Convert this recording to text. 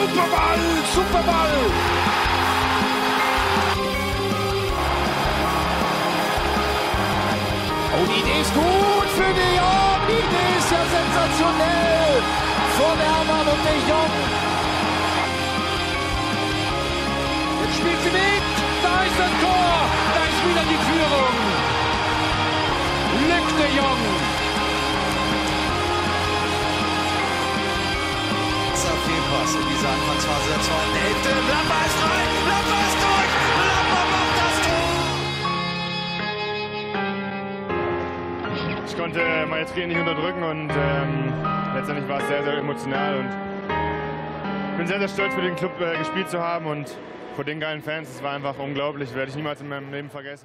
Superball, Superball! Oh, die Idee ist gut für Dion, die Idee ist ja sensationell von Herrmann und Dion. Jetzt spielt sie mit, da ist das Tor, da ist wieder die Führung. Glück Dion. Das ist auf jeden Fall in dieser Anfangsphase der zweiten Hälfte. Herrmann ist rein, Herrmann ist durch, Herrmann macht das Tor. Ich konnte meine Tränen nicht unterdrücken und letztendlich war es sehr, sehr emotional. Und ich bin sehr, sehr stolz, für den Club gespielt zu haben und vor den geilen Fans. Es war einfach unglaublich, werde ich niemals in meinem Leben vergessen.